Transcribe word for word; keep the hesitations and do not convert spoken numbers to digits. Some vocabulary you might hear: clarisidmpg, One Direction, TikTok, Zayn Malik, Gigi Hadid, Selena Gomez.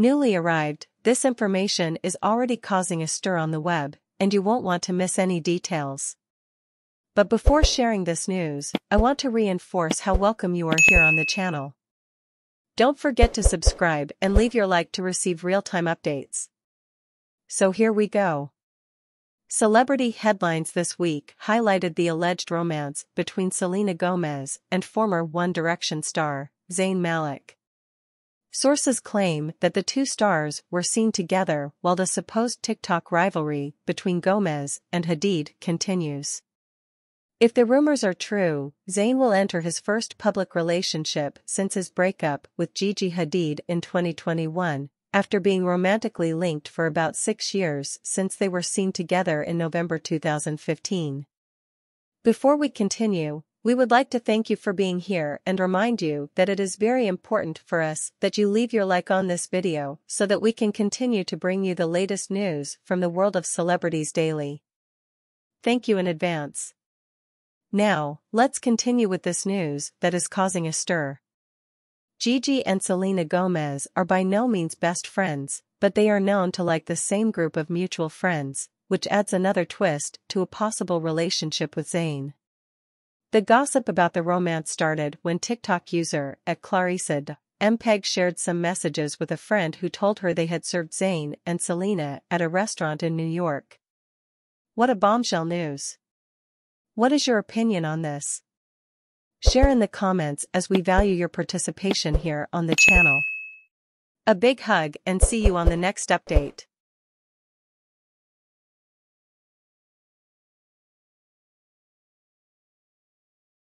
Newly arrived, this information is already causing a stir on the web, and you won't want to miss any details. But before sharing this news, I want to reinforce how welcome you are here on the channel. Don't forget to subscribe and leave your like to receive real-time updates. So here we go. Celebrity headlines this week highlighted the alleged romance between Selena Gomez and former One Direction star, Zayn Malik. Sources claim that the two stars were seen together while the supposed TikTok rivalry between Gomez and Hadid continues. If the rumors are true, Zayn will enter his first public relationship since his breakup with Gigi Hadid in twenty twenty-one. After being romantically linked for about six years since they were seen together in November two thousand fifteen. Before we continue, we would like to thank you for being here and remind you that it is very important for us that you leave your like on this video so that we can continue to bring you the latest news from the world of celebrities daily. Thank you in advance. Now, let's continue with this news that is causing a stir. Gigi and Selena Gomez are by no means best friends, but they are known to like the same group of mutual friends, which adds another twist to a possible relationship with Zayn. The gossip about the romance started when TikTok user at clarisidmpg shared some messages with a friend who told her they had served Zayn and Selena at a restaurant in New York. What a bombshell news! What is your opinion on this? Share in the comments as we value your participation here on the channel. A big hug and see you on the next update.